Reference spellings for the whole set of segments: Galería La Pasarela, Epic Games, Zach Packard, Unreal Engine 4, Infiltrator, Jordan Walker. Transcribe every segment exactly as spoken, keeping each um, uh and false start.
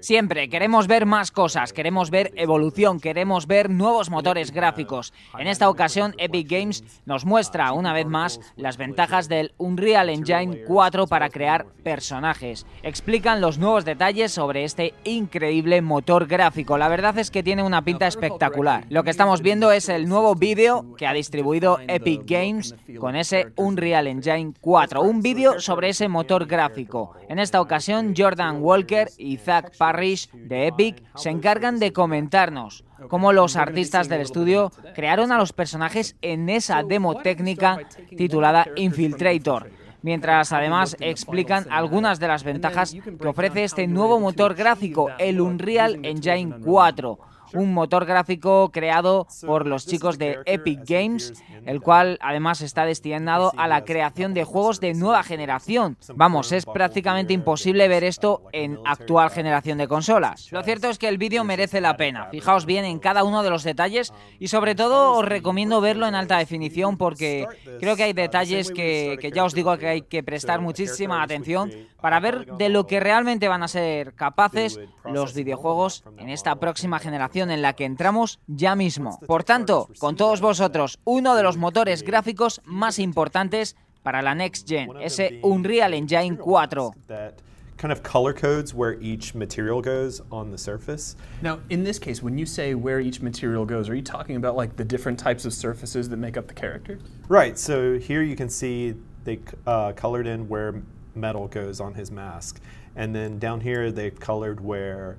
Siempre queremos ver más cosas, queremos ver evolución, queremos ver nuevos motores gráficos. En esta ocasión, Epic Games nos muestra una vez más las ventajas del Unreal Engine cuatro para crear personajes. Explican los nuevos detalles sobre este increíble motor gráfico. La verdad es que tiene una pinta espectacular. Lo que estamos viendo es el nuevo vídeo que ha distribuido Epic Games con ese Unreal Engine cuatro, un vídeo sobre ese motor gráfico. En esta ocasión, Jordan Walker y Zach Packard de Epic se encargan de comentarnos cómo los artistas del estudio crearon a los personajes en esa demo técnica titulada Infiltrator, mientras además explican algunas de las ventajas que ofrece este nuevo motor gráfico, el Unreal Engine cuatro. Un motor gráfico creado por los chicos de Epic Games, el cual además está destinado a la creación de juegos de nueva generación. Vamos, es prácticamente imposible ver esto en actual generación de consolas. Lo cierto es que el vídeo merece la pena. Fijaos bien en cada uno de los detalles y sobre todo os recomiendo verlo en alta definición porque creo que hay detalles que, que ya os digo que hay que prestar muchísima atención para ver de lo que realmente van a ser capaces los videojuegos en esta próxima generación en la que entramos ya mismo. Por tanto, con todos vosotros, uno de los motores gráficos más importantes para la Next Gen, ese Unreal Engine cuatro. Kind of color codes where each material goes on the surface. Now, in this case, when you say where each material goes, are you talking about like the different types of surfaces that make up the character? Right, so here you can see they uh, colored in where metal goes on his mask. And then down here they've colored where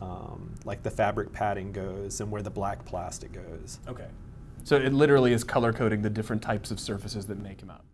Um, like the fabric padding goes and where the black plastic goes. Okay. So it literally is color coding the different types of surfaces that make him up.